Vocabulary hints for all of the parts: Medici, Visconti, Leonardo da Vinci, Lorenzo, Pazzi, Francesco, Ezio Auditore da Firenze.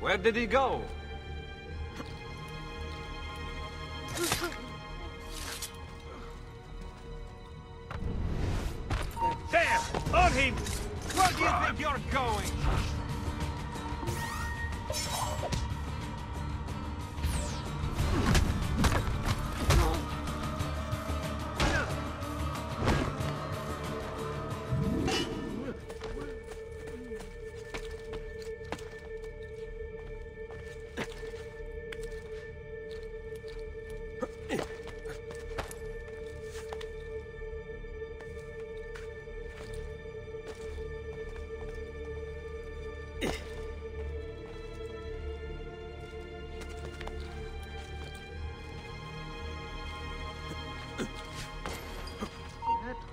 Where did he go? Damn! On him! Where do you think you're going?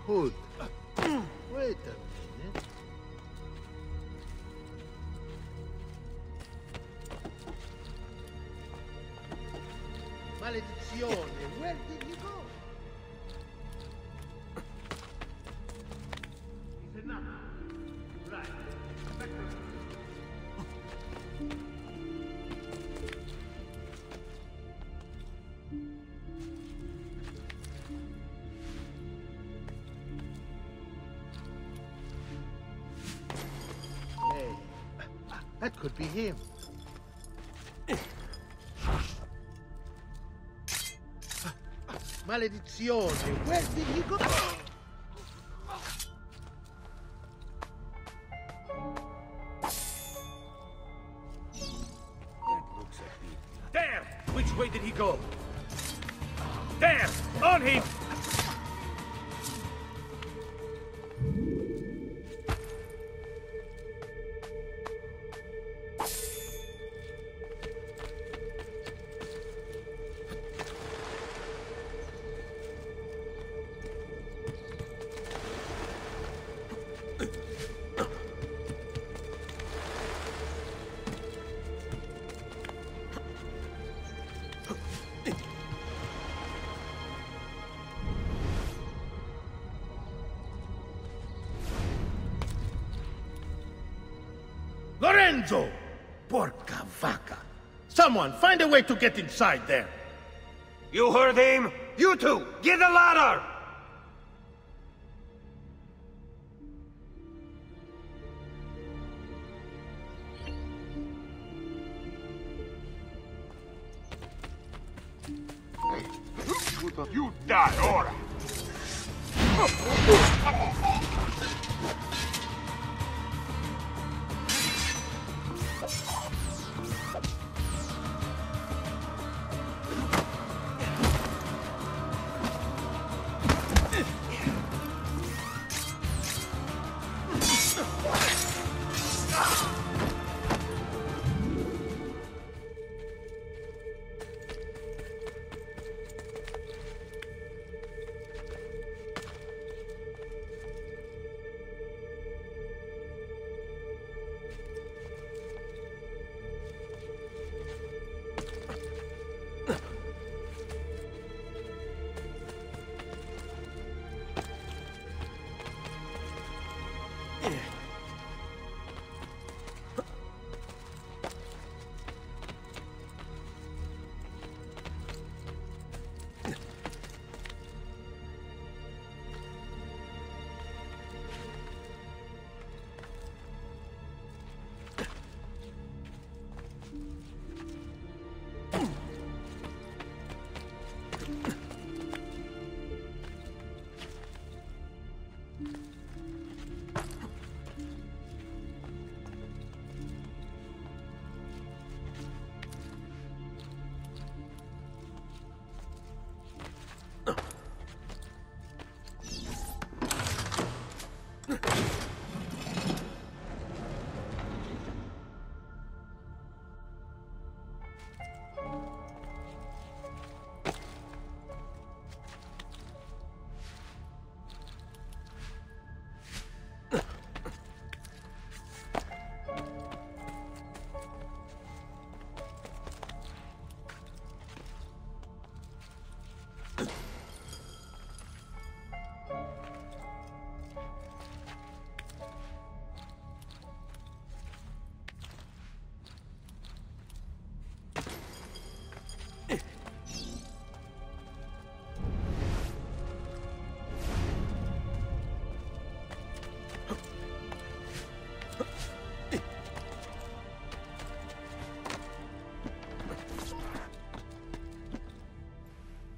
Hood. Wait a minute. Maledizione, where did you go? That could be him. Maledizione, where did he go? That looks a bit. There! Which way did he go? There! On him! Lorenzo! Porca vacca! Someone, find a way to get inside there! You heard him? You two, get the ladder! You die, Ora!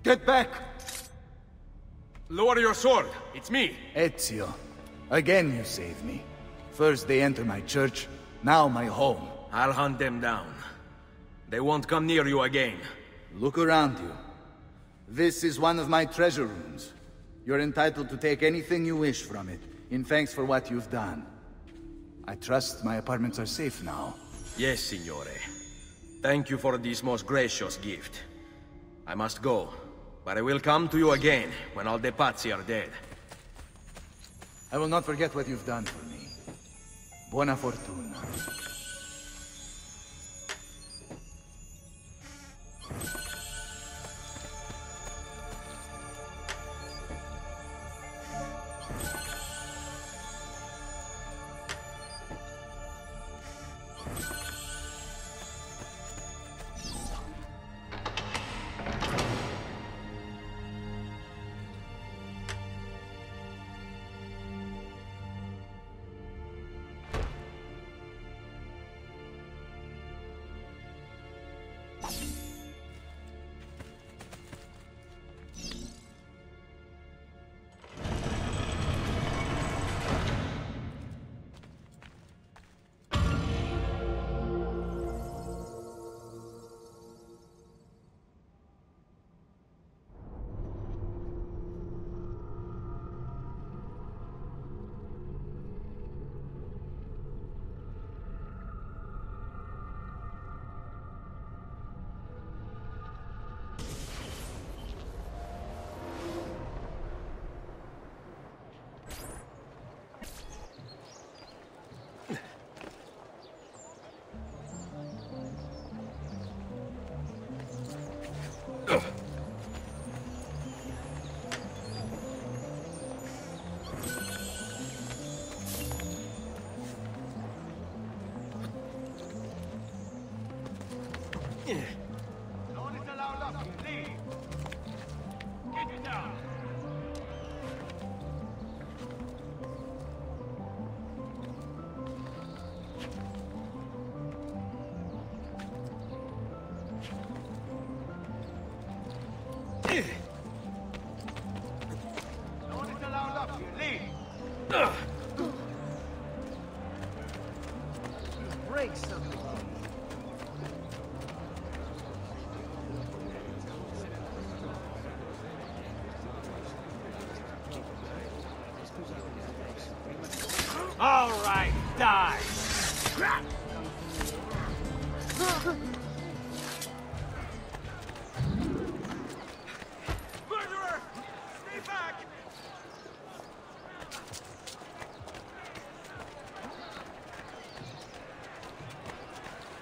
Get back! Lower your sword. It's me. Ezio. Again you save me. First they enter my church, now my home. I'll hunt them down. They won't come near you again. Look around you. This is one of my treasure rooms. You're entitled to take anything you wish from it, in thanks for what you've done. I trust my apartments are safe now. Yes, Signore. Thank you for this most gracious gift. I must go, but I will come to you again when all the Pazzi are dead. I will not forget what you've done for me. Buona fortuna. All right, die! Murderer! Stay back!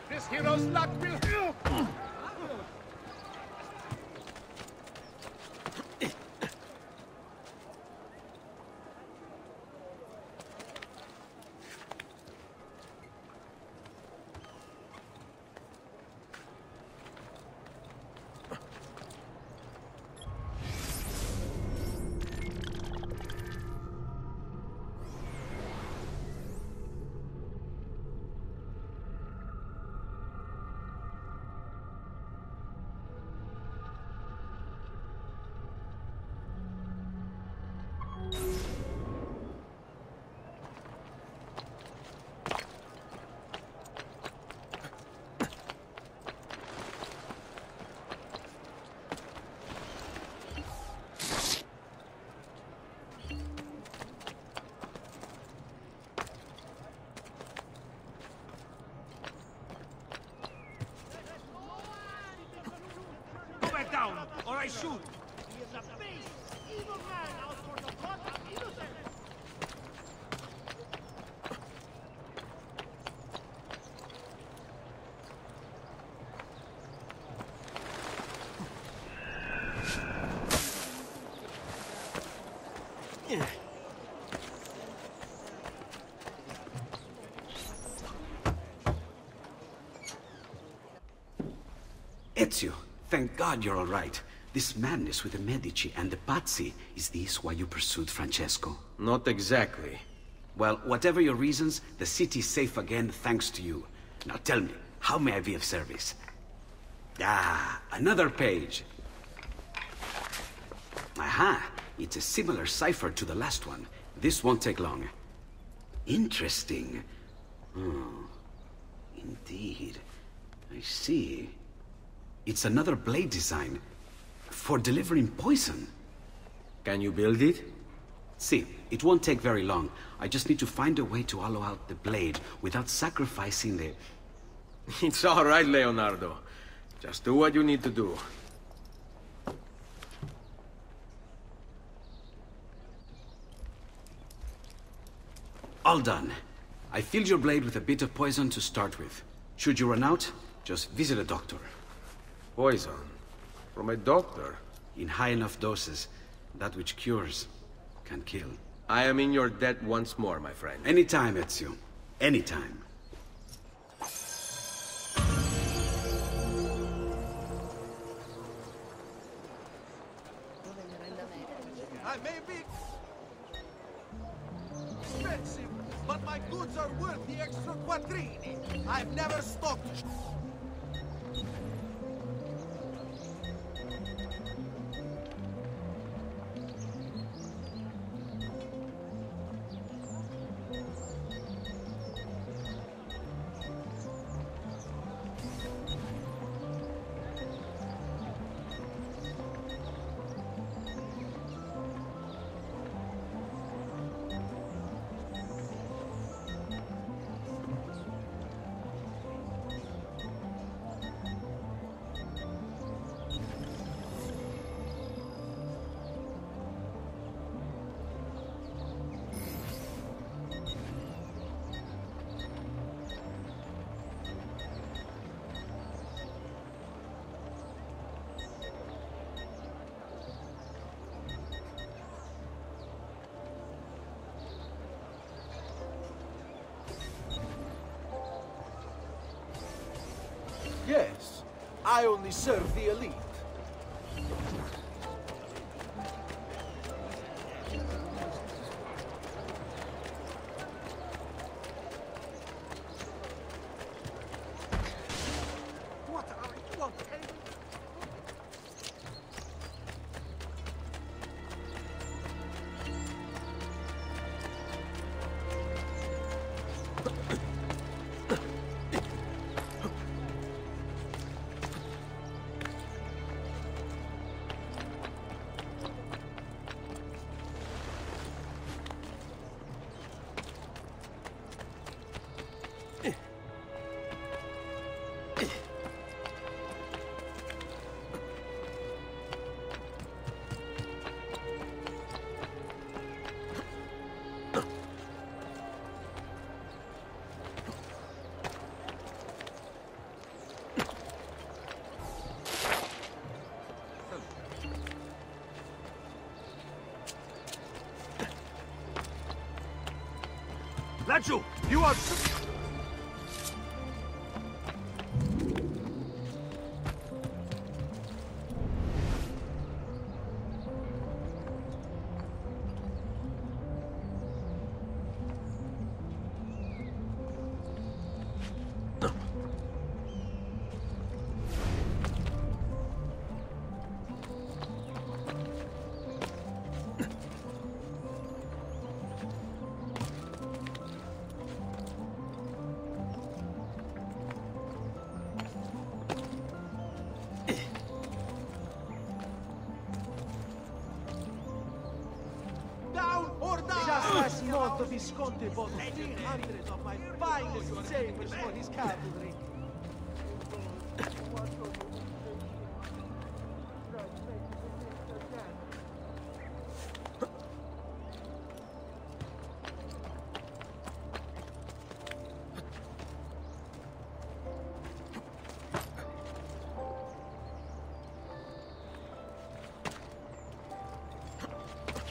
This hero's luck will help! Or I shoot! He is a beast! Evil man! Out for the blood of innocence! Ezio, thank God you're all right. This madness with the Medici and the Pazzi, is this why you pursued Francesco? Not exactly. Well, whatever your reasons, the city's safe again thanks to you. Now tell me, how may I be of service? Ah, another page. Aha! It's a similar cipher to the last one. This won't take long. Interesting. Oh, indeed. I see. It's another blade design. For delivering poison. Can you build it? See, it won't take very long. I just need to find a way to hollow out the blade without sacrificing the... It's all right, Leonardo. Just do what you need to do. All done. I filled your blade with a bit of poison to start with. Should you run out, just visit a doctor. Poison? From a doctor? In high enough doses, that which cures can kill. I am in your debt once more, my friend. Anytime, Ezio. Anytime. I may be expensive, but my goods are worth the extra quattrini. I've never stopped. Yes, I only serve the elite. Laggiù, you are... Not Visconti bought 300 of my finest sabers for his cavalry.